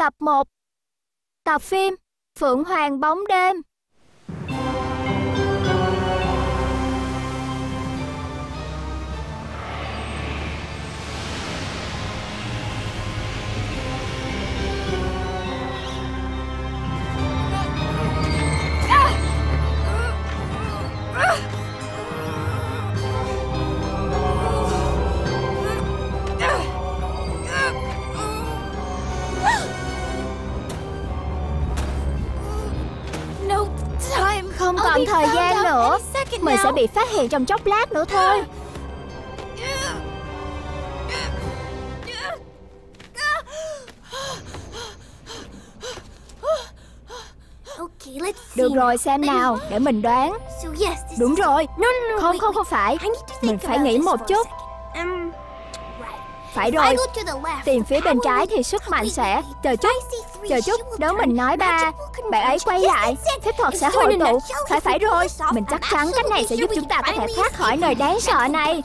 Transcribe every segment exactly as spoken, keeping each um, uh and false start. Tập một Tập phim Phượng Hoàng Bóng Đêm. Còn thời gian nữa, mình sẽ bị phát hiện trong chốc lát nữa thôi. Được rồi, xem nào, để mình đoán. Đúng rồi, không không không phải. Mình phải nghĩ một chút. Phải rồi, tìm phía bên trái thì sức mạnh sẽ... Chờ chút, chờ chút, nếu mình nói ba, bạn ấy quay lại, phép thuật sẽ hội tụ. Phải phải rồi, mình chắc chắn cách này sẽ giúp chúng ta có thể thoát khỏi nơi đáng sợ này.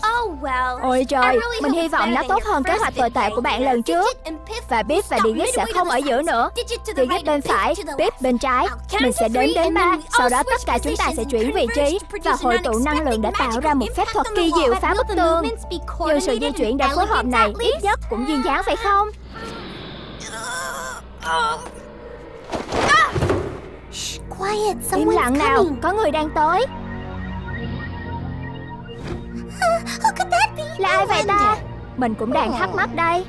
Ôi trời, mình hy vọng nó tốt hơn kế hoạch tồi tệ của bạn lần trước. Và Pip và Digit sẽ không ở giữa nữa. Digit bên phải, Pip bên trái. Mình sẽ đến đến ba, sau đó tất cả chúng ta sẽ chuyển vị trí và hội tụ năng lượng để tạo ra một phép thuật kỳ diệu phá bức tường. Dù sự di chuyển đã phối hợp này ít nhất cũng duyên dáng phải không? Im lặng nào, có người đang tới. Là ai vậy ta? Mình cũng đang thắc mắc đây.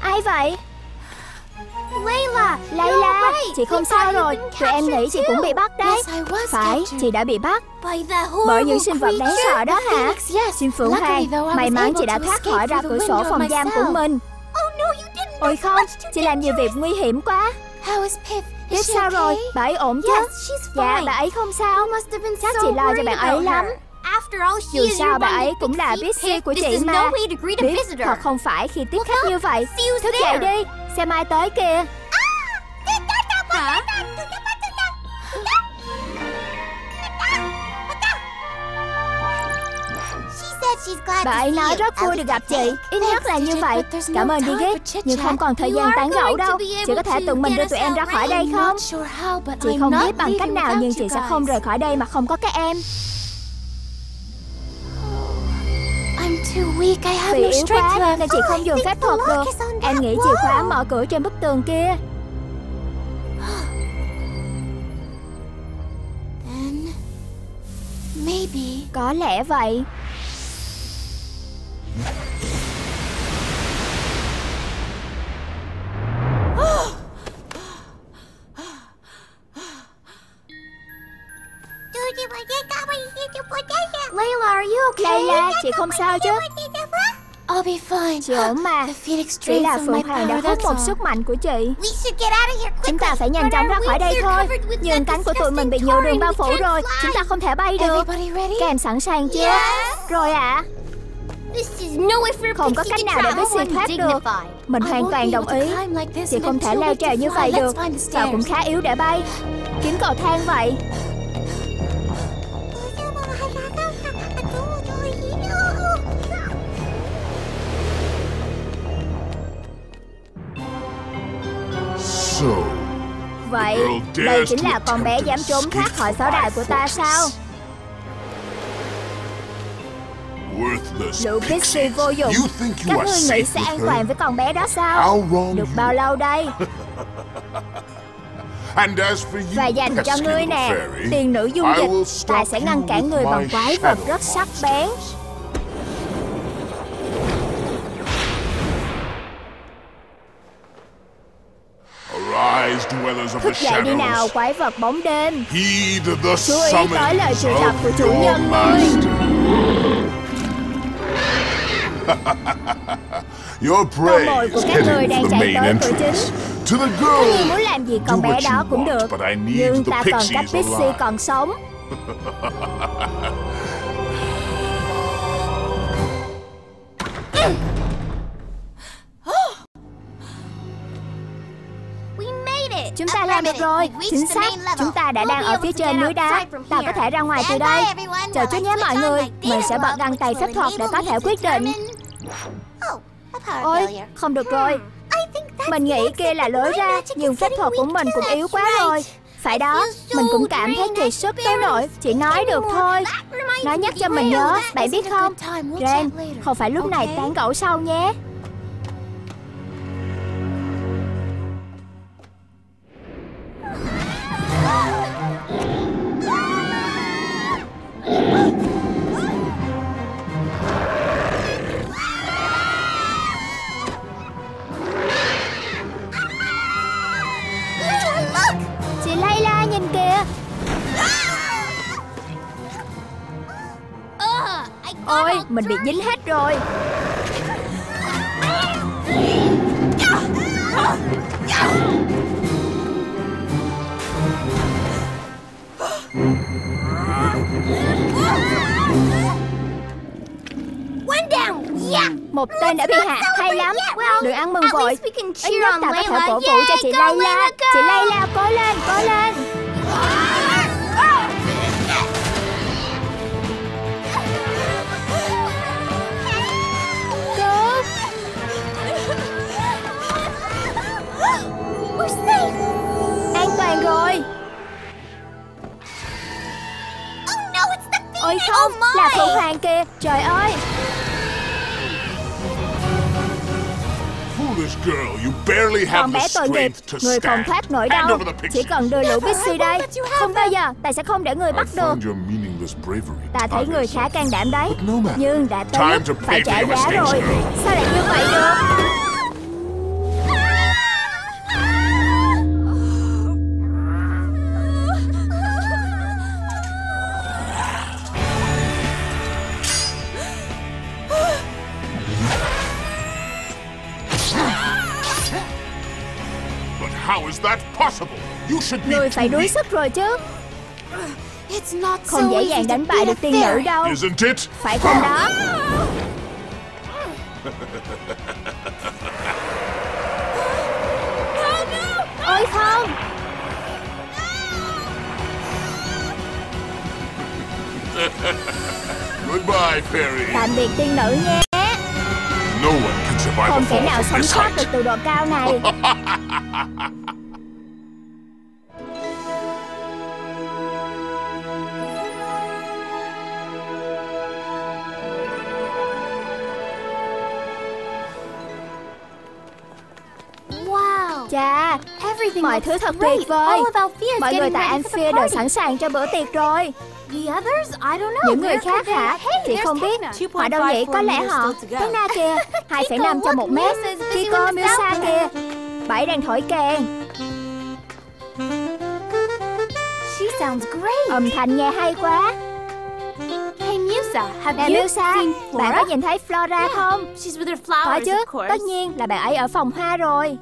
Ai vậy? Layla, Layla, chị không sao rồi. Tụi em nghĩ chị cũng bị bắt đấy. Phải, chị đã bị bắt bởi những sinh vật đáng sợ đó hả? Xin Phượng Hoàng, may mắn chị đã thoát khỏi ra cửa sổ phòng giam của mình. Ôi không, chị làm nhiều việc nguy hiểm quá. Tiếp sao rồi, bà ấy ổn chứ? Dạ, bà ấy không sao. Chắc chị lo cho bạn ấy lắm. Dù sao bà ấy cũng là Pixie của chị mà. Biết thật không phải khi tiếp khách như vậy. Thức dậy đi, xem ai tới kìa. Hả? Bà ấy nói rất vui được gặp chị. Ít nhất là như vậy. Cảm ơn Digit, nhưng không còn thời gian tán gẫu đâu. Chị có thể tự mình đưa tụi em ra khỏi đây không? Chị không biết bằng cách nào, nhưng chị sẽ không rời khỏi đây mà không có các em. Vì yếu quá nên chị không dùng phép thuật được. Em nghĩ chìa khóa mở cửa trên bức tường kia. Có lẽ vậy. Layla, chị không sao chứ? Chị ổn mà. Chỉ là Phượng Hoàng đã hút một sức mạnh của chị. Chúng ta phải nhanh chóng ra khỏi đây thôi. Nhưng cánh của tụi mình bị nhựa đường bao phủ rồi. Chúng ta không thể bay được. Các em sẵn sàng chưa? Rồi ạ. Không có cách nào để Pixie thoát được. Mình hoàn toàn đồng ý. Chị không thể leo trèo như vậy được. Và cũng khá yếu để bay. Kiếm cầu thang vậy. Vậy, đây chính là con bé dám trốn thoát khỏi pháo đài của ta sao? Lũ Pixie vô dụng. Các ngươi nghĩ sẽ an toàn với con bé đó sao? Được bao lâu đây? Và dành cho ngươi nè, tiền nữ dung dịch, ta sẽ ngăn cản người bằng quái vật rất sắc bén. Thức dậy đi nào, quái vật bóng đêm. Chú ý tới lời triệu tập của chủ nhân ngươi. Con mồi của các người đang chạy tới cửa chính. Ngươi muốn làm gì con bé đó cũng được, nhưng ta cần các Pixie còn sống. Chúng ta làm được rồi. Chính xác, chúng ta đã đang ở phía trên núi đá. Ta có thể ra ngoài từ đây. Chờ chút nhé mọi người. Mình sẽ bật găng tay phép thuật để có thể quyết định. Ôi, không được rồi. Mình nghĩ kia là lối ra, nhưng phép thuật của mình cũng yếu quá rồi. Phải đó, mình cũng cảm thấy kiệt sức tới nỗi chỉ nói được thôi. Nó nhắc cho mình nhớ, bạn biết không? Ren, không phải lúc này, tán gẫu sau nhé. Ôi, mình bị dính hết rồi. Một tên đã bị hạ, hay lắm. Đừng ăn mừng vội. Ít nhất ta có thể cổ vũ cho chị Layla. Chị Layla, cố lên, cố lên. An toàn rồi. Ôi không, là Phượng Hoàng kìa. Trời ơi. Còn bé tội nghiệp, người không thoát nổi đâu. Chỉ cần đưa lũ Pixie đây. Không bao giờ, ta sẽ không để người bắt được. Ta thấy người khá can đảm đấy, nhưng đã tới lúc phải trả giá rồi. Sao lại như vậy được? Người phải đuối sức rồi chứ. Không dễ dàng đánh bại được tiên nữ đâu. Phải không đó? Ôi không. Tạm biệt tiên nữ nha. Không thể nào sống sót được từ độ cao này. Chà, mọi thứ thật tuyệt vời. Mọi người tại Amphir đều sẵn sàng cho bữa tiệc rồi. Những người khác hả? Chị không biết. Họ đâu vậy? Có lẽ họ Tecna kìa, hai phẩy năm cho một mét. Tito, Musa kìa. Bảy đang thổi kèn. Âm thanh nghe hay quá. Nè Musa, bạn có nhìn thấy Flora không? Có chứ, tất nhiên là bạn ấy ở phòng hoa rồi.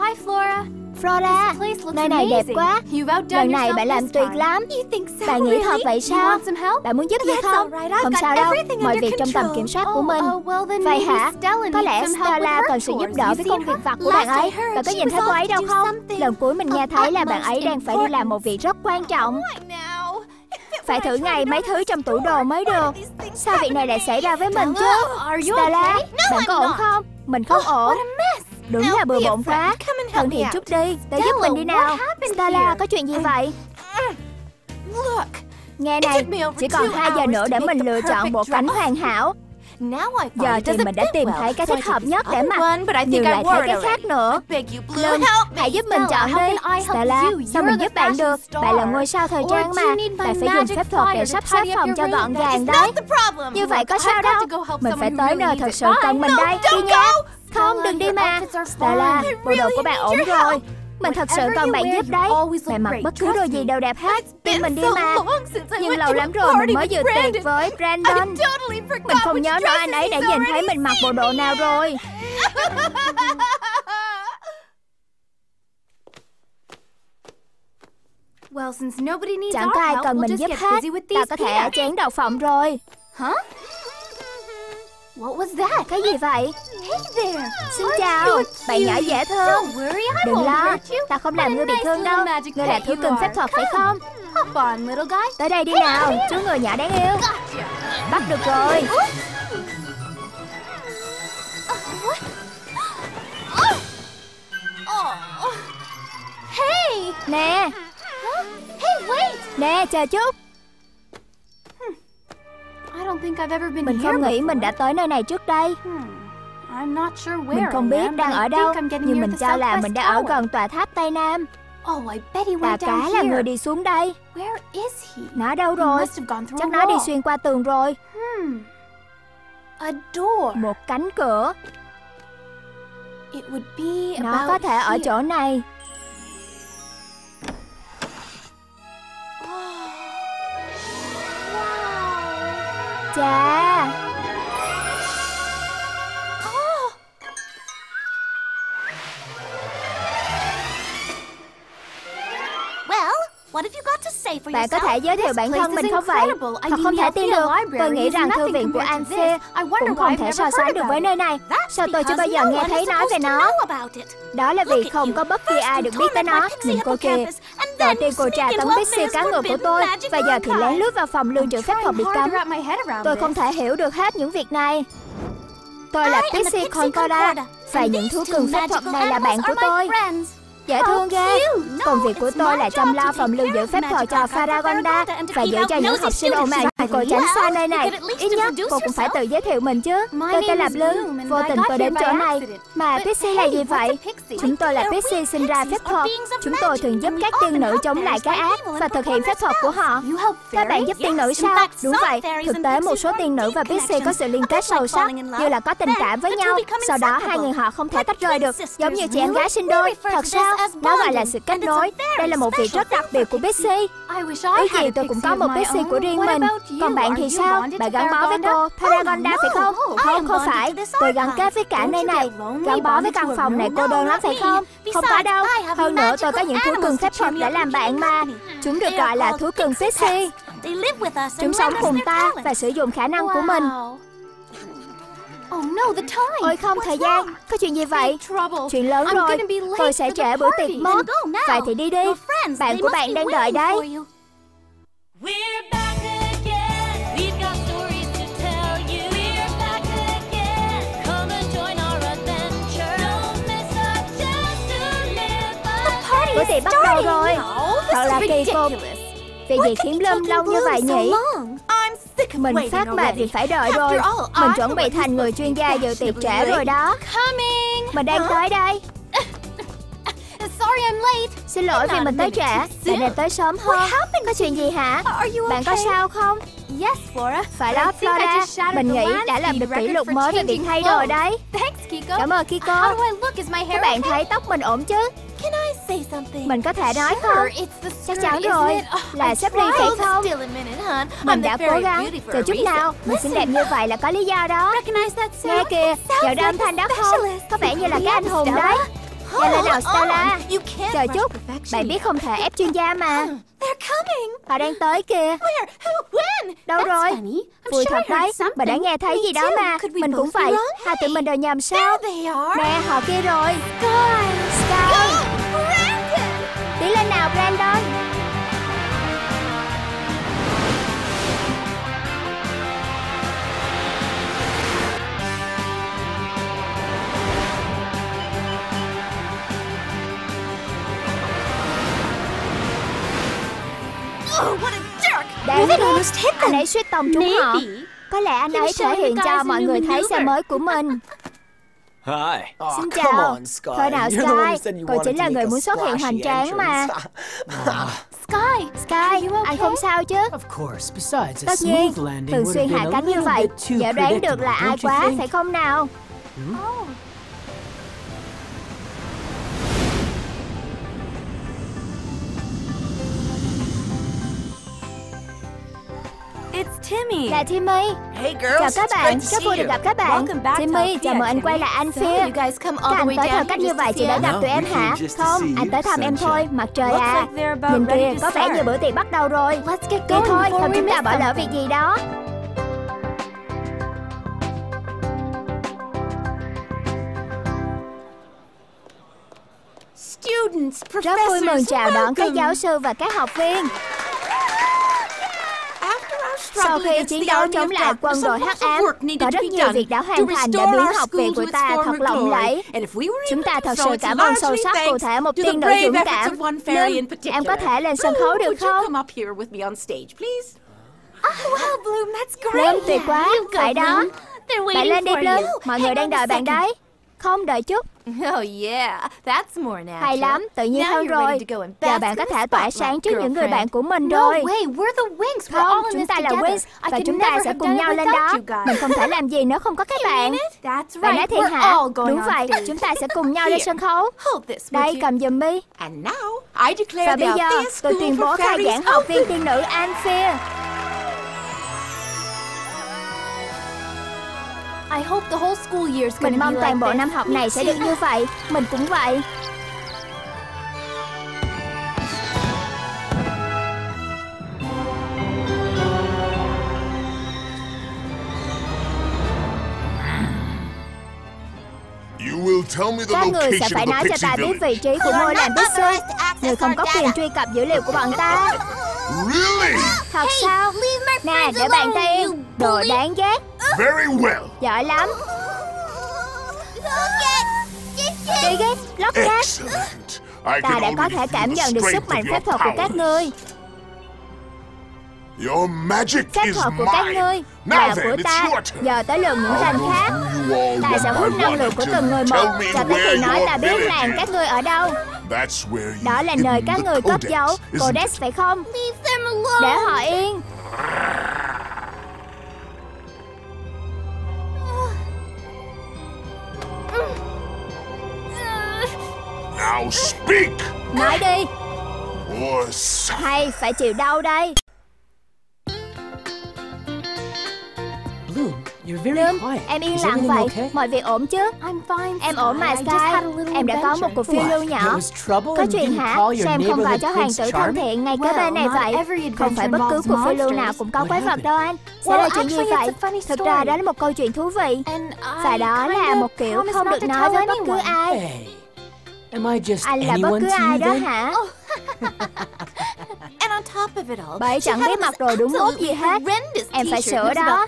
Hi Flora. Flora, nơi này đẹp quá. Lần này bạn làm tuyệt lắm. Bạn nghĩ thật vậy sao? Bạn muốn giúp gì không? Không sao đâu, mọi việc trong tầm kiểm soát của mình. Vậy hả? Có lẽ Stella cần sự giúp đỡ với công việc vặt của bạn ấy. Bạn có nhìn thấy cô ấy đâu không? Lần cuối mình nghe thấy là bạn ấy đang phải đi làm một việc rất quan trọng. Phải thử ngay mấy thứ trong tủ đồ mới được. Sao việc này lại xảy ra với mình chứ? Stella, bạn có ổn không? Mình không ổn. Đúng là bừa bộn quá. Thân thiện chút đi, tới giúp mình đi nào. Stella, có chuyện gì vậy? Nghe này, chỉ còn hai giờ nữa để mình lựa chọn bộ cánh hoàn hảo. Giờ thì mình đã tìm thấy cái thích hợp nhất để mặc, nhưng lại thấy cái khác nữa. Bloom, hãy giúp mình chọn đi. Stella, sao mình giúp bạn được? Bạn là ngôi sao thời trang mà. Bạn phải dùng phép thuật để sắp xếp phòng cho gọn gàng đấy. Như vậy có sao đâu. Mình phải tới nơi thật sự cần mình đây. Đi nha. Không, đừng đi mà. Stella, bộ đồ của bạn ổn rồi. Mình thật sự cần bạn giúp đấy. Bạn mặc bất cứ đồ gì đều đẹp hết. Tin mình đi mà. Nhưng lâu lắm rồi mình mới dự tiệc với Brandon. Mình không nhớ nói anh ấy đã nhìn thấy mình mặc bộ đồ nào rồi. Chẳng có ai cần mình giúp hết. Ta có thể chén đầu phòng rồi. Hả? What was that? Cái gì vậy? Hey there. Xin chào. Bạn nhỏ dễ thương. Đừng lo, ta không làm ngươi bị thương đâu. Ngươi là thứ cần phép thuật phải không? Tới đây đi nào, chú người nhỏ đáng yêu. Bắt được rồi. Nè. Nè, chờ chút. Mình không nghĩ mình đã tới nơi này trước đây. Mình không biết đang ở đâu, nhưng mình cho là mình đã ở gần tòa tháp Tây Nam. Và cá là người đi xuống đây. Nó đâu rồi? Chắc nó đi xuyên qua tường rồi. Một cánh cửa. Nó có thể ở chỗ này. Chà. Bạn có thể giới thiệu bản thân mình không vậy? Thật không thể tin được. Tôi nghĩ rằng thư viện của Amphir cũng không thể so sánh được với nơi này. Sao tôi chưa bao giờ nghe thấy nói về nó? Đó là vì không có bất kỳ ai được biết tới nó. Nhìn cô kia. Đầu tiên cô trà tấn Pixie cá ngựa của tôi, và giờ thì lén lướt vào phòng lưu trữ phép thuật bị cấm. Tôi không thể hiểu được hết những việc này. Tôi là Pixie Concordia, và những thú cưng phép thuật này là bạn của tôi. Dễ thương ghê. Công việc của tôi là chăm lo phòng lưu giữ phép thuật cho Faragonda và giữ cho những học sinh ồn ào. Cô tránh xa nơi này. Ít nhất cô cũng phải tự giới thiệu mình chứ. Tôi tên là Bloom. Vô tình tôi đến chỗ này. Mà Pixie là gì vậy? Chúng tôi là Pixie sinh ra phép thuật. Chúng tôi thường giúp các tiên nữ chống lại cái ác và thực hiện phép thuật của họ. Các bạn giúp tiên nữ sao? Đúng vậy. Thực tế một số tiên nữ và Pixie có sự liên kết sâu sắc, như là có tình cảm với nhau. Sau đó hai người họ không thể tách rời được, giống như chị em gái sinh đôi. Thật sao? Nó gọi là sự kết nối. Đây là một vị rất đặc biệt của Pixie. Ước gì tôi cũng có một Pixie của riêng mình. Còn bạn thì sao? Bạn gắn bó với cô Faragonda phải không? Không, không phải. Tôi gắn kết với cả nơi này. Gắn bó với căn phòng này cô đơn lắm phải không? Không phải đâu. Hơn nữa tôi có những thú cưng phép thuật để làm bạn mà. Chúng được gọi là thú cưng Pixie. Chúng sống cùng ta và sử dụng khả năng của mình. Ôi không, thời gian. Có chuyện gì vậy? Chuyện lớn rồi. Tôi sẽ trễ bữa tiệc mất. Vậy thì đi đi. Bạn của bạn đang đợi đấy. Bữa tiệc bắt đầu rồi. Thật là kỳ cục. Vì gì khiến Bloom lâu như vậy nhỉ? Mình phát mệt vì phải đợi rồi. Mình chuẩn bị thành người chuyên gia dự tiệc trễ rồi đó. Mình đang tới đây. Xin lỗi vì mình tới trễ. Bạn nên tới sớm hơn. Có chuyện gì hả? Bạn có sao không? Phải đó Flora. Mình nghĩ đã làm được kỷ lục mới về việc thay rồi đấy. Cảm ơn Kiko. Các bạn thấy tóc mình ổn chứ? Mình có thể nói không? Chắc chắn rồi. Là sắp đi phải không? Mình đã cố gắng. Chờ chút nào. Mình xinh đẹp như vậy là có lý do đó. Nghe kìa. Dạo đêm thanh đó không? Có vẻ như là cái anh hùng đấy. Nhanh lên nào Stella. Chờ chút. Bạn biết không thể ép chuyên gia mà. Họ đang tới kìa. Đâu rồi? Vui thật đấy. Mình đã nghe thấy gì đó mà. Mình cũng vậy. Hai tụi mình đều nhầm sao? Nè họ kia rồi. Sky. Đi lên nào Brandon. Oh, what a jerk. Đáng thương. Anh ấy suýt tông chúng họ. Có lẽ anh ấy thể hiện cho mọi người thấy xe mới của mình. Hi. Oh, xin chào. Thôi nào Sky, cậu chính là người muốn xuất hiện hoành tráng mà. Sky, Sky, anh không sao chứ? Tất nhiên, thường xuyên hạ cánh như vậy, dễ đoán được là ai quá phải không nào? Oh. Timmy. Là Timmy. Hey girls, chào các bạn, rất vui được gặp các bạn. Timmy, chào mời anh quay lại Anthea. Các anh tới thăm cách như vậy chỉ để gặp tụi em hả? Không, anh tới thăm em thôi. Mặt trời à, nhìn kìa, có vẻ như bữa tiệc bắt đầu rồi. Đi thôi, làm chúng ta bỏ lỡ việc gì đó. Rất vui mừng chào đón các giáo sư và các học viên. Sau khi chiến đấu chống lại quân đội hắc ám, có rất nhiều việc đã hoàn thành để biến học viện của ta thật lộng lẫy. Chúng ta thật sự cảm ơn sâu sắc cụ thể một tiên nữ dũng cảm. Nên, em có thể lên sân khấu được không? Bloom, tuyệt quá, phải đó. Bạn lên đi Bloom, mọi người đang đợi bạn đấy. Không, đợi chút. Hay lắm, tự nhiên hơn rồi. Giờ bạn có thể tỏa sáng trước những người bạn của mình rồi. Không, chúng ta là Winx và chúng ta sẽ cùng nhau lên đó. Mình không thể làm gì nếu không có các bạn. Bạn nói thiệt hả? Đúng vậy, chúng ta sẽ cùng nhau lên sân khấu. Đây, cầm giùm mi. Và bây giờ, tôi tuyên bố khai giảng học viên tiên nữ Amphir. I hope the whole school year is Mình mong toàn like bộ this. Năm học này sẽ được như vậy. Mình cũng vậy. Các người sẽ phải nói cho ta biết vị trí của ngôi làng Pixie. Người không có quyền truy cập dữ liệu của bọn ta. Really? Thật sao? Nè, để bạn ta yên. Đồ đáng ghét. Very well. Giỏi lắm. Digit, Lockette. Ta đã có thể cảm nhận được sức mạnh phép thuật của các ngươi. Phép thuật của các ngươi là của ta. Giờ tới lượt những làng khác. Ta sẽ hút năng lượng của từng người một cho tới khi nói ta biết làng các ngươi ở đâu. Đó là nơi các người cất giấu Codex phải không? Để họ yên. Now speak. Nói đi. Hay phải chịu đau đây. Bloom, em yên lặng vậy. Okay? Mọi việc ổn chứ? I'm fine, em ổn mà Sky. Em đã có một cuộc phiêu lưu nhỏ. Có chuyện hả? Sao em không gọi cho hoàng tử thân thiện ngay kế bên này vậy? Không phải bất cứ cuộc phiêu lưu nào cũng có quái vật đâu anh. Sẽ là chuyện gì vậy? Thực ra đó là một câu chuyện thú vị. Và đó là một kiểu không được nói với bất cứ ai. Anh là bất cứ ai đó hả? Bởi chẳng biết mặc đồ đúng mốt gì hết. Em phải sửa đó.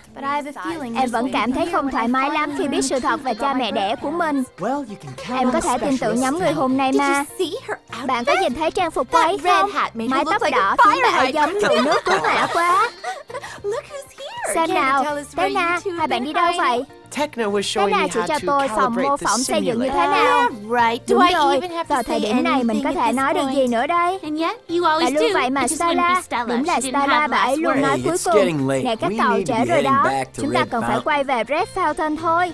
Em vẫn cảm thấy không thoải mái lắm khi biết sự thật về cha mẹ đẻ của mình. Em có thể tin tưởng nhóm người hôm nay mà. Bạn có nhìn thấy trang phục ấy không? Mái tóc đỏ khiến bà ấy giống trụ nước cứu hỏa quá. Xem nào, Tecna, hai bạn đi đâu vậy? Tecna chỉ cho tôi phòng mô phỏng xây dựng như thế nào. Đúng rồi, vào thời điểm này mình có thể nói được gì nữa đây? Và luôn vậy mà Stella, đúng là Stella, bà ấy luôn nói cuối cùng. Nè các cậu, trễ rồi đó, chúng ta cần phải quay về Red Fountain thôi.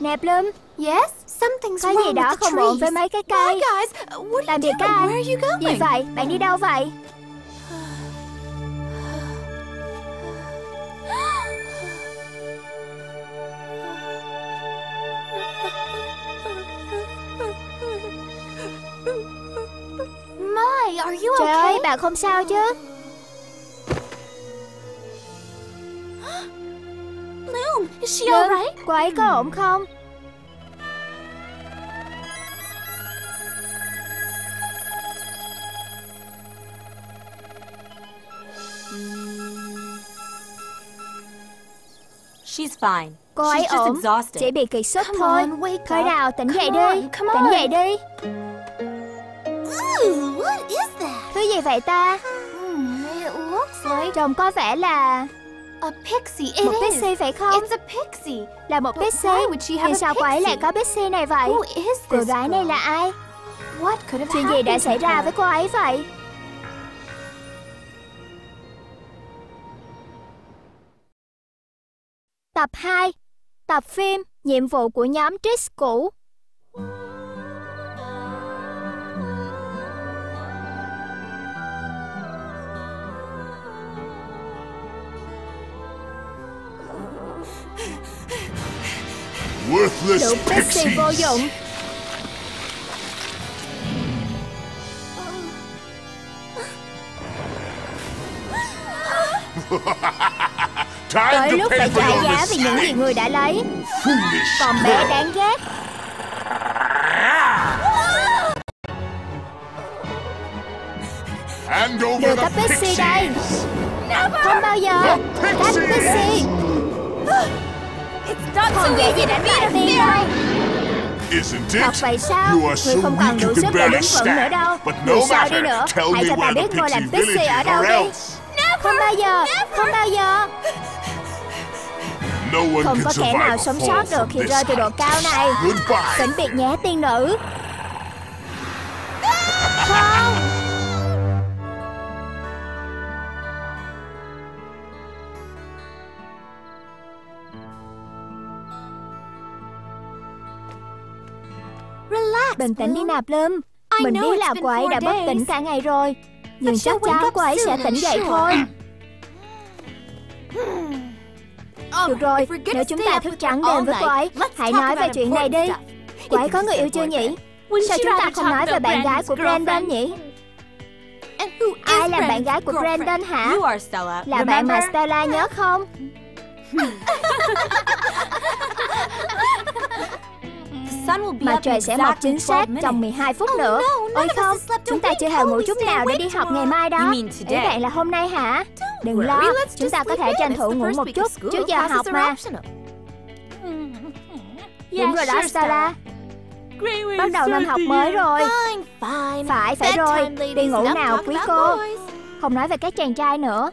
Nè Bloom. Yes, something's wrong. Có gì đó không ổn với mấy cái cây. Làm việc các anh. Gì vậy? Bạn đi đâu vậy? My, are you okay? Trời ơi, bạn không sao chứ? Bloom, is she alright? Cô ấy có ổn không? She's fine. Cô ấy ổn, chỉ bị kiệt sức thôi. Thôi nào, tỉnh dậy đi, tỉnh dậy đi. Thứ gì vậy ta? Trông có vẻ là một Pixie phải không? Là một Pixie, thì sao cô ấy lại có Pixie này vậy? Cô gái này là ai? Chuyện gì đã xảy ra với cô ấy vậy? Tập hai. Tập phim nhiệm vụ của nhóm Trix cũ. Worthless Pixies vô dụng. Tới lúc phải trả giá vì những gì người đã lấy. Còn bé đáng ghét. Đưa các Pixie đây. Không bao giờ. Các Pixie. Còn dễ gì đánh bại tiên thôi. Thật vậy sao? Người không còn đủ sức để đứng vững nữa đâu. Dù sao đi nữa, hãy cho ta biết ngôi làng Pixie ở đâu đi. Không bao giờ, không bao giờ. Không có kẻ nào sống sót được khi rơi từ độ cao này. Vĩnh biệt nhé tiên nữ. Không. Bình tĩnh đi nào Bloom. Mình biết là cô ấy đã bất tỉnh cả ngày rồi, nhưng chắc chắn cô ấy sẽ tỉnh dậy thôi. Được rồi, nếu chúng ta thức trắng đêm với cô ấy, hãy nói về chuyện này đi. Cô ấy có người yêu chưa nhỉ? Sao chúng ta không nói về bạn gái của Brandon nhỉ? Ai là bạn gái của Brandon hả? Là bạn mà Stella nhớ không? Mặt trời sẽ mọc chính xác trong mười hai phút nữa. Ôi không, chúng ta chưa hề ngủ chút nào để đi học ngày mai đó. Ý bạn là hôm nay hả? Đừng lo, chúng ta có thể tranh thủ ngủ một chút trước giờ học mà. Đúng rồi đó Stella. Bắt đầu năm học mới rồi. Phải, phải rồi, đi ngủ nào quý cô. Không nói về các chàng trai nữa.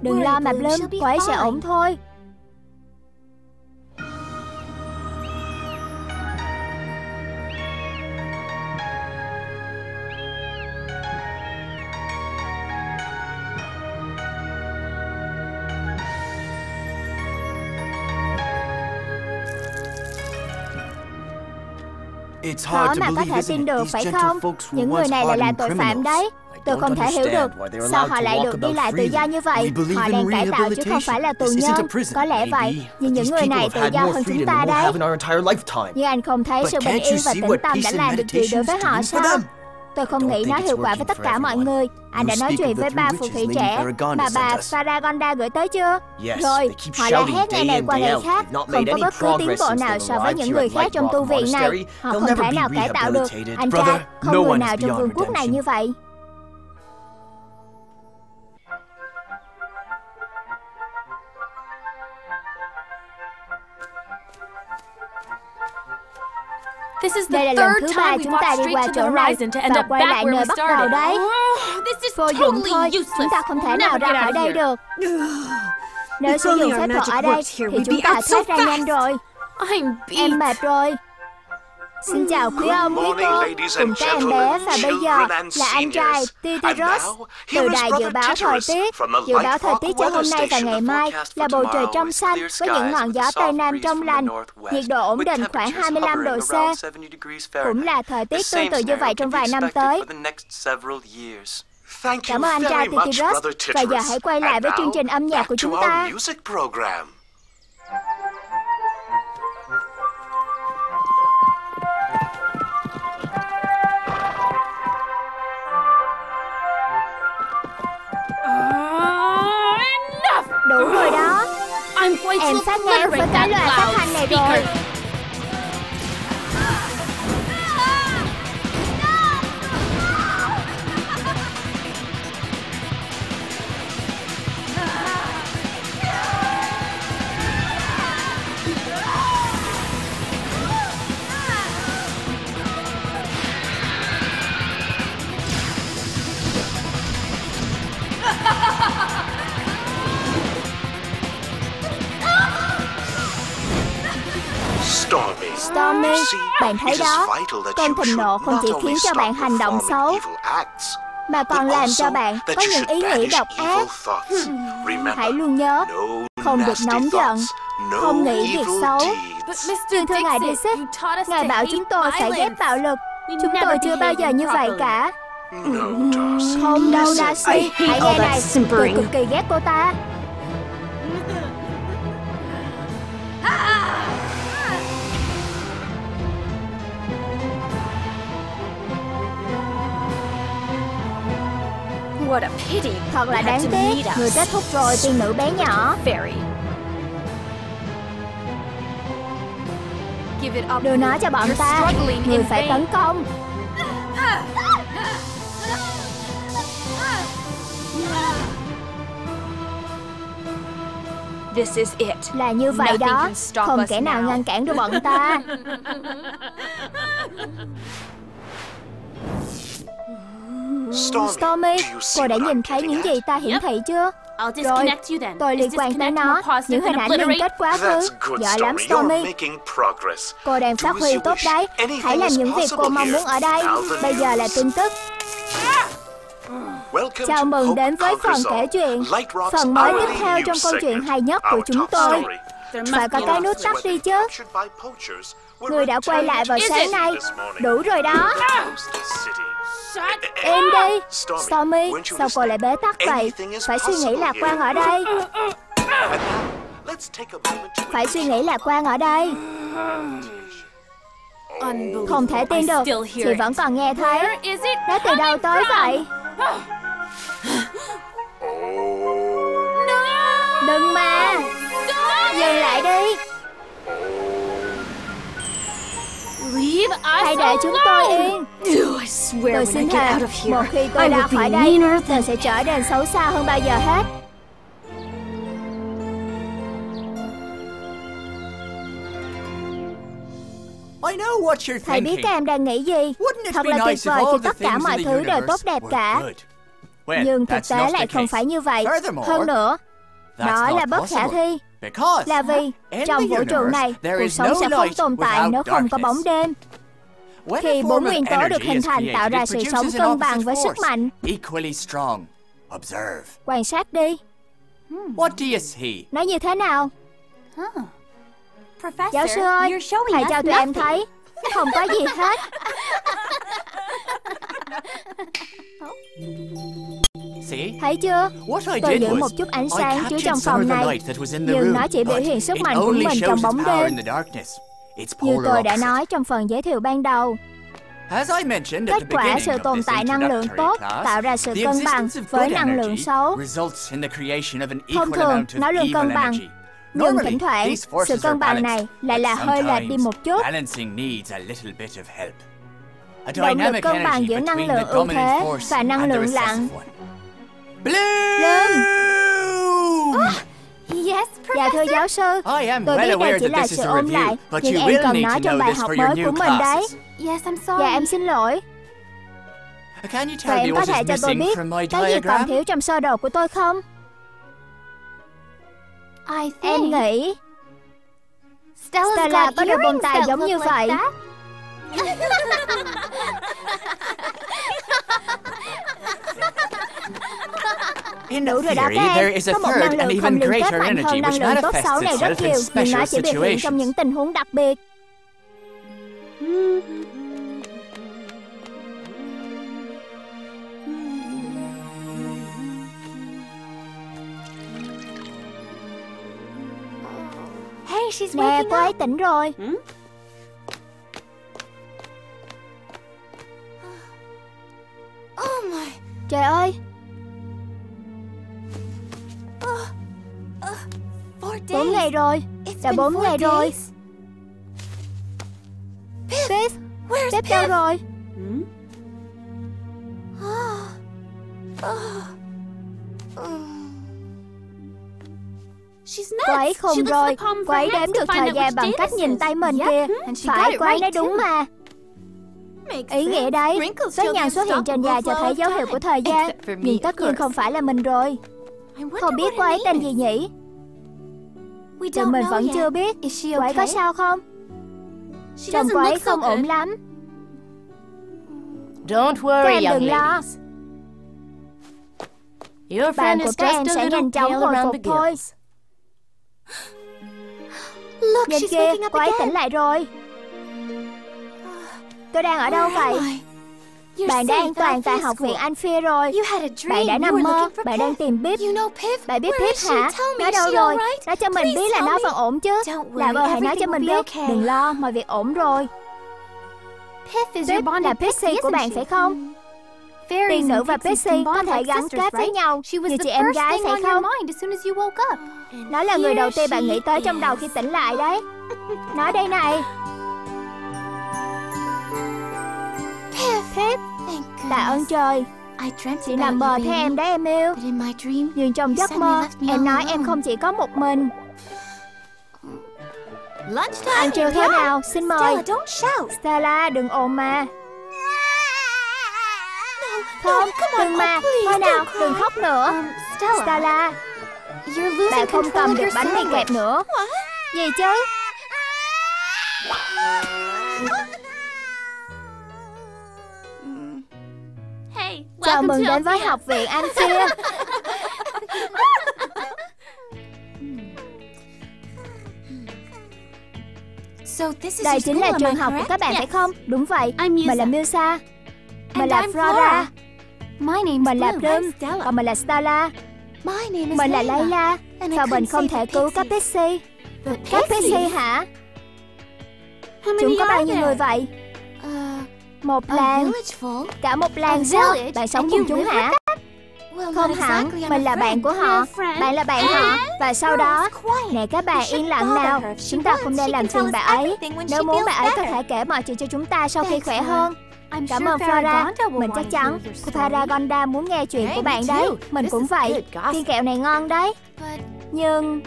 Đừng lo mà Bloom, cô ấy sẽ ổn thôi. Khó mà có thể tin được, phải không? Những người này lại là tội phạm đấy. Tôi không thể hiểu được sao họ lại được đi lại tự do như vậy. Họ đang cải tạo chứ không phải là tù nhân. Có lẽ vậy, nhưng những người này tự do hơn chúng ta đấy. Nhưng anh không thấy sự bình yên và tĩnh tâm đã làm được gì đối với họ sao? Tôi không nghĩ nó hiệu quả với tất cả mọi người. Anh đã nói chuyện với ba phù thủy trẻ mà bà Faragonda gửi tới chưa? Rồi, họ la hét ngày này qua ngày khác, không có bất cứ tiến bộ nào so với những người khác trong tu viện này. Họ không thể nào cải tạo được. Anh trai, không người nào trong vương quốc này như vậy. Đây là lần thứ ba chúng ta đi qua chỗ này và quay lại nơi bắt đầu đấy. Vô dụng thôi, chúng ta không thể nào ra khỏi đây được. Nếu sử dụng phép thuật ở đây thì chúng ta thoát ra nhanh rồi. Em mệt rồi. Xin chào quý ông, quý cô, cùng các em bé và bây giờ là anh trai Tito Ross. Từ đài dự báo thời tiết, dự báo thời tiết cho hôm nay và ngày mai là bầu trời trong xanh với những ngọn gió Tây Nam trong lành, nhiệt độ ổn định khoảng hai mươi lăm độ C. Cũng là thời tiết tương tự như vậy trong vài năm tới. Cảm ơn anh trai Tito Ross và giờ hãy quay lại với chương trình âm nhạc của chúng ta. Đủ rồi đó. Em sát ngang với cái loa phát thanh này rồi. Stormy, bạn thấy đó, cơn thịnh nộ không chỉ khiến cho bạn hành động xấu, mà còn làm cho bạn có những ý nghĩ độc ác. Hãy luôn nhớ, không được nóng giận, không nghĩ việc xấu. Nhưng thưa ngài Digit, ngài bảo chúng tôi phải ghép bạo lực. Chúng tôi chưa bao giờ như vậy cả. Không đâu Nassie, hãy nghe này, tôi cực kỳ ghét cô ta. Thật là đáng tiếc, người kết thúc rồi tiên nữ bé nhỏ. Đưa nó cho bọn ta, người phải tấn công. This is it. Là như vậy đó, không kẻ nào ngăn cản được bọn ta. Stormy, cô đã nhìn thấy những gì ta hiển thị chưa? Rồi, tôi liên quan tới nó, những hình ảnh liên kết quá khứ. Giỏi lắm Stormy, cô đang phát huy tốt đấy. Hãy làm những việc cô mong muốn ở đây. Bây giờ là tin tức. Chào mừng đến với phần kể chuyện, phần mới tiếp theo trong câu chuyện hay nhất của chúng tôi. Phải có cái nút tắt đi chứ. Người đã quay lại vào sáng nay. Đủ rồi đó. Em đi Stormy, sao cô lại bế tắc vậy? Phải suy nghĩ lạc quan ở đây. Phải suy nghĩ lạc quan ở đây. Không thể tin được, chị vẫn còn nghe thấy. Nó từ đâu tới vậy? Đừng mà. Dừng lại đi. Hãy để chúng tôi yên. Tôi xin thề, một khi tôi ra khỏi đây, tôi sẽ trở nên xấu xa hơn bao giờ hết. Thầy biết các em đang nghĩ gì. Thật là tuyệt vời khi tất cả mọi thứ đều tốt đẹp cả. Nhưng thực tế lại không phải như vậy. Hơn nữa, đó là bất khả thi. Là vì trong vũ trụ này, cuộc sống sẽ không tồn tại nếu không có bóng đêm. Khi bốn nguyên tố được hình thành tạo ra sự sống cân bằng với sức mạnh. Quan sát đi. Nói như thế nào? Giáo sư ơi, thầy cho tụi em thấy không có gì hết. Thấy chưa? Tôi giữ một chút ánh sáng chứa trong phòng này, nhưng nó chỉ biểu hiện sức mạnh của mình trong bóng đêm. Như tôi đã nói trong phần giới thiệu ban đầu, kết quả sự tồn tại năng lượng tốt tạo ra sự cân bằng với năng lượng xấu. Thông thường, nó luôn cân bằng, nhưng thỉnh thoảng, sự cân bằng này lại là hơi lệch đi một chút. Động lực cân bằng giữa năng lượng ưu thế và năng lượng lặng. Bloom! Dạ thưa giáo sư, tôi biết đây chỉ là sự ôn lại, nhưng em cần nói trong bài học mới của mình đấy. Dạ em xin lỗi. Và em có thể cho tôi biết cái gì còn thiếu trong sơ đồ của tôi không? Em nghĩ Stella có đôi bông tai giống như vậy. Đủ rồi đó các em, có một năng lượng không liên kết mạnh hơn năng lượng tốt xấu này rất nhiều, nhưng nó chỉ biểu hiện trong những tình huống đặc biệt. Nè, cô ấy tỉnh rồi. Trời ơi! Bốn ngày rồi, đã bốn ngày rồi. Pip, Pip đâu rồi? Cô ấy khùng rồi, cô ấy đếm được thời gian bằng cách nhìn tay mình kìa. Phải, cô ấy nói đúng mà. Ý nghĩa đấy, vết nhăn xuất hiện trên da cho thấy dấu hiệu của thời gian, nhưng tất nhiên không phải là mình rồi. Không biết cô ấy tên gì nhỉ? Tụi mình vẫn chưa biết. Cô ấy có sao không? Chồng cô ấy không ổn lắm. Các em đừng lo. Bạn của các em sẽ nhanh chóng hồi phục thôi. Nhìn kia, cô ấy tỉnh lại rồi. Tôi đang ở đâu vậy? Bạn đã an toàn tại học viện Amphir rồi. Bạn đã nằm mơ, bạn đang tìm Pip. Bạn biết Pip hả? Nó đâu rồi? Nói cho mình biết là nó vẫn ổn chứ. Làm ơn hãy nói cho mình biết. Đừng lo, mọi việc ổn rồi. Pip là Pixie của bạn phải không? Bây giờ và Pixie có thể gắn kết với nhau như chị em gái phải không? Nó là người đầu tiên bạn nghĩ tới trong đầu khi tỉnh lại đấy. Nói đây này. Pip, tạ ơn trời. Chị nằm mơ thấy em đấy em yêu. Nhưng trong giấc mơ, em nói em không chỉ có một mình. Ăn trưa thế nào, xin mời. Stella, đừng ồn mà. Không, đừng mà, thôi nào, đừng khóc nữa. Stella, bạn không cầm được bánh mì kẹp nữa. Gì chứ? Chào mừng đến với học viện Amphir. Đây chính là trường học của các bạn phải không? Đúng vậy, mình là Musa. Mình là Flora. Mình là Bloom. Còn mình là Stella. Mình là Layla. Và mình không thể cứu các Pixies. Các Pixies hả? Chúng có bao nhiêu người vậy? Một làng. Cả một làng sao? Bạn sống cùng chúng hả? Không hẳn, mình là bạn của họ. Bạn là bạn họ. Và sau đó, nè các bạn yên lặng nào. Chúng ta không nên làm phiền bà ấy. Nếu muốn bà ấy có thể kể mọi chuyện cho chúng ta sau khi khỏe hơn. Cảm ơn Flora, mình chắc chắn cô Faragonda muốn nghe chuyện của bạn đấy. Mình cũng vậy, viên kẹo này ngon đấy. Nhưng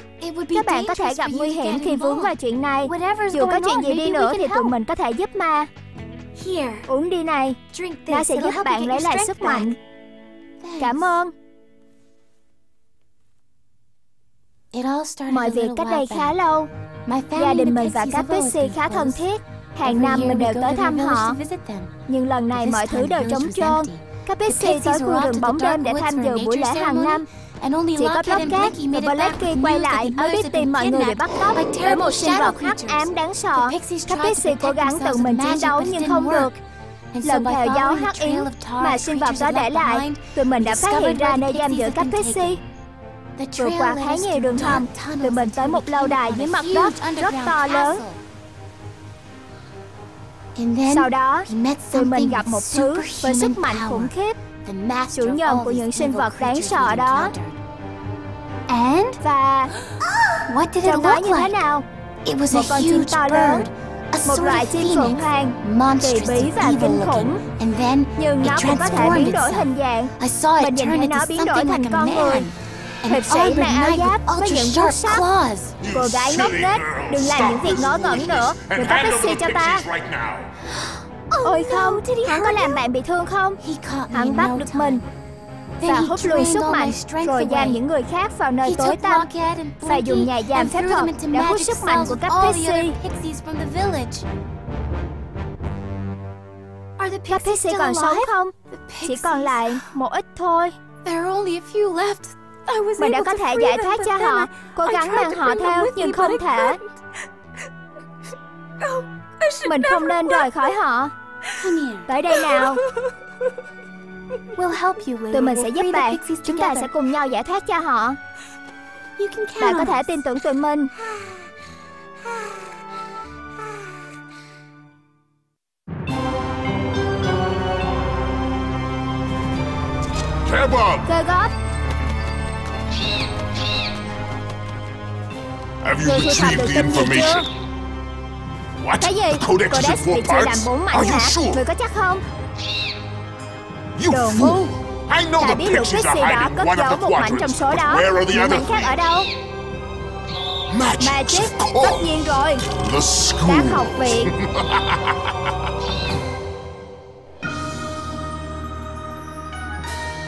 các bạn có thể gặp nguy hiểm khi vướng vào chuyện này. Dù có chuyện gì đi nữa thì tụi mình có thể giúp mà. Uống đi này, nó sẽ giúp bạn lấy lại sức mạnh. Cảm ơn. Mọi việc cách đây khá lâu. Gia đình mình và các Pixie khá thân thiết. Hàng năm mình đều tới thăm họ. Nhưng lần này mọi thứ đều trống trơn. Các Pixie tới khu rừng bóng đêm để tham dự buổi lễ hàng năm. Chỉ có Lockette và Blacky quay lại mới biết tìm mọi người bị bắt cóc. Với một sinh vật hắc ám đáng sợ, các Pixie cố gắng tự mình chiến đấu nhưng không được. Lần theo dấu hắc yến mà sinh vật đó để lại, tụi mình đã phát hiện ra nơi giam giữ các Pixie. Vượt qua khá nhiều đường hầm, tụi mình tới một lâu đài dưới mặt đất rất to lớn. Sau đó, tụi mình gặp một thứ với sức mạnh khủng khiếp, chủ nhân của những sinh vật đáng sợ đó. Và trông nó như thế nào? Một con chim to lớn, một loại chim phượng hoàng, kỳ bí và kinh khủng. Nhưng nó cũng có thể biến đổi hình dạng. Mình nhìn thấy nó biến đổi thành con người. Hiệp sĩ mặc áo giáp với những vuốt sắc. Cô gái ngốc nghếch, đừng làm những việc ngớ ngẩn nữa. Đừng có Pixie cho ta. Ôi không, hắn có làm bạn bị thương không? Hắn bắt được mình và hút lui sức mạnh, rồi giam những người khác vào nơi tối tăm. Và dùng nhà giam phép thuật để hút sức mạnh của các Pixie. Các Pixie còn sống không? Chỉ còn lại một ít thôi. Mình đã có thể giải thoát cho họ. Cố gắng mang họ theo nhưng không thể. Mình không nên rời khỏi họ. Tới đây nào. Tụi mình sẽ giúp bạn. Chúng ta sẽ cùng nhau giải thoát cho họ. Bạn có thể tin tưởng tụi mình. Cơ góp. Người thu thập được tin gì chưa? Cái gì? Codex bị chia làm bốn mảnh hả? Người có chắc không? Đồ ngu! Ta biết được Pixie đó cất giấu một mảnh trong số đó. Những mảnh khác ở đâu? Magic! Tất nhiên rồi! Các học viện!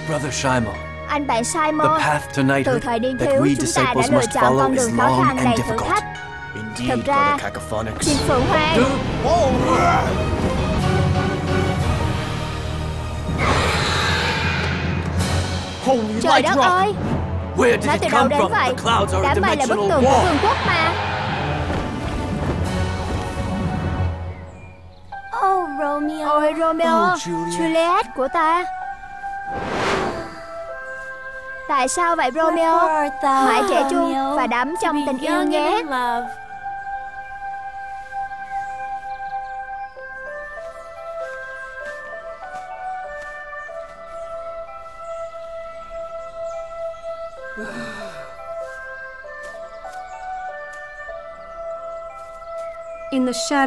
Brother Shimon, anh bạn Simon, từ thời niên thiếu chúng ta đã lựa chọn con đường khó khăn đầy thử thách. Thật ra, chim phượng hoàng. Trời đất ơi! Nó từ đâu đến vậy? Đám mây là bức tường của vương quốc mà. Ôi Romeo, Juliet của ta. Tại sao vậy Romeo? Hãy trẻ trung và đắm trong tình yêu nhé.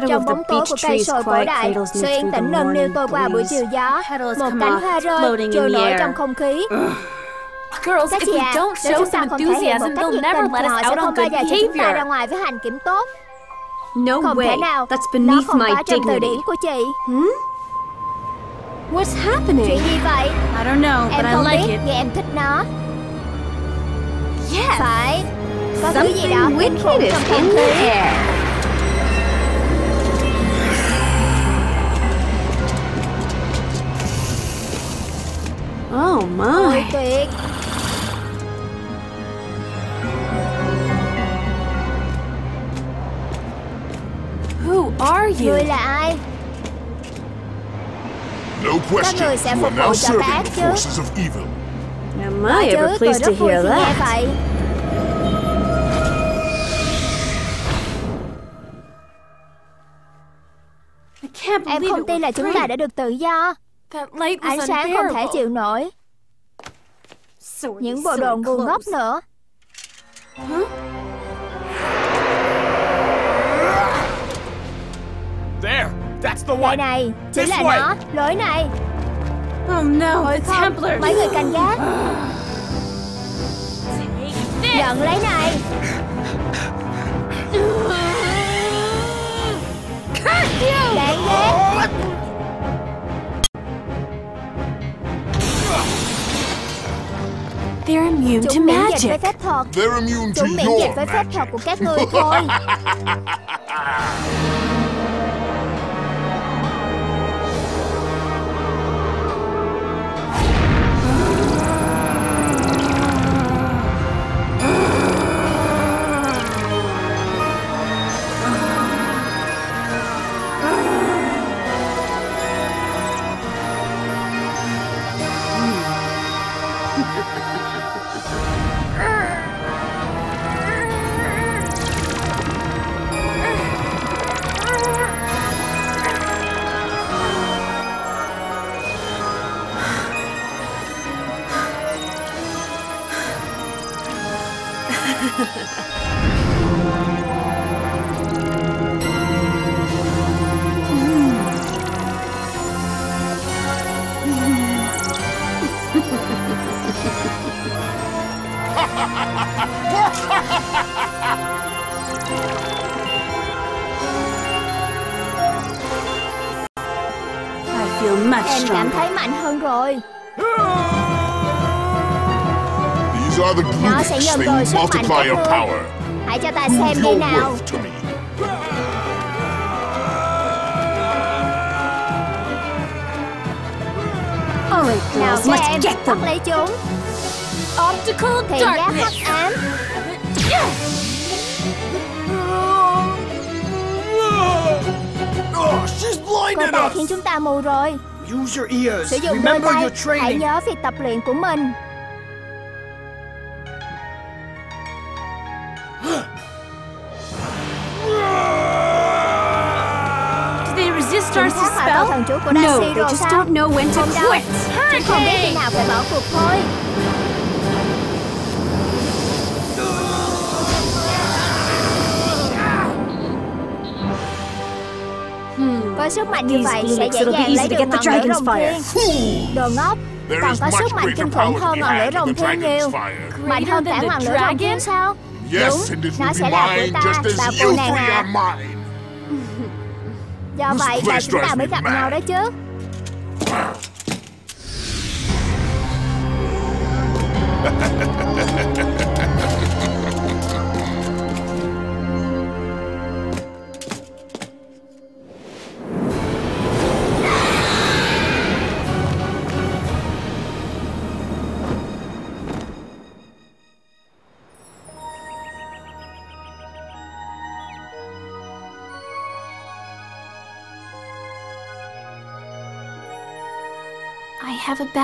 Trong bóng tối của cây sồi cổ đại, sự yên tĩnh nâng niu tôi qua buổi chiều gió. Một cánh hoa rơi trôi nổi trong không khí. Các chị ạ, nếu chúng ta không thể hiện một cách nhiệt tình, họ sẽ không bao giờ cho chúng ta ra ngoài với hành kiểm tốt. Không thể nào, nó không có trong từ điển của chị. Chuyện gì vậy? Em không biết, nhưng em thích nó. Phải, có thứ gì đó kinh khủng trong không khí. Oh my. Tuyệt. Who are you? Người là ai? No question. Các người sẽ phục vụ cho bác chứ. Am I ever pleased to hear that? Em không tin là chúng ta đã được tự do. Ánh sáng không thể chịu nổi. Những bộ đồ ngu ngốc nữa. Đây này, chỉ là nó, lối này. Ôi không, mấy người canh gác. Nhận lấy này. Đạn ghét. They're immune to magic. They're immune to your magic. Em cảm thấy mạnh hơn rồi. Nó sẽ nhân đôi sức mạnh của ngươi. Hãy cho ta xem đi nào. Nào các em, bắt lấy chúng. Thì giác hắc ám. Cô ta khiến chúng ta mù rồi. Sử dụng đôi tay, hãy nhớ việc tập luyện của mình. Chúng thoát khỏi câu thần chú của Nassie rồi sao? Không đâu, chúng không biết khi nào phải bỏ cuộc thôi. Với sức mạnh như vậy sẽ dễ dàng lấy được ngọn lửa rồng thiên. Đồ ngốc, còn có sức mạnh kinh khủng hơn ngọn lửa rồng thiên nhiều. Mạnh hơn cả ngọn lửa rồng thiên sao? Đúng, nó sẽ là của ta, và cô nàng à. Do vậy là chúng ta mới gặp nhau đó chứ.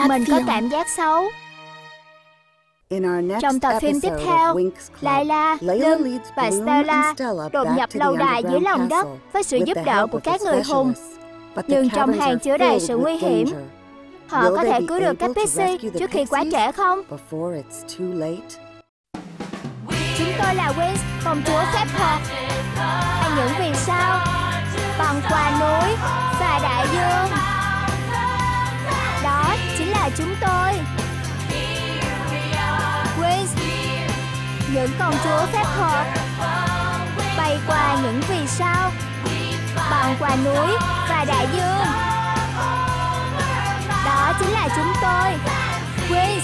Mình có cảm giác xấu. Trong tập phim tiếp theo, Layla, Bloom và Stella đột nhập lâu đài dưới lòng đất với sự giúp đỡ của các người hùng. Nhưng trong hàng chứa đầy sự nguy hiểm, họ có thể cứu được các Pixies trước khi quá trễ không? Chúng tôi là Winx, công chúa phép thuật. Ăn những vì sao bằng quà núi và đại dương. Đó chính là chúng tôi, Winx, những công chúa phép thuật, bay qua những vì sao bằng quà núi và đại dương. Đó chính là chúng tôi, Winx,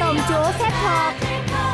công chúa phép thuật.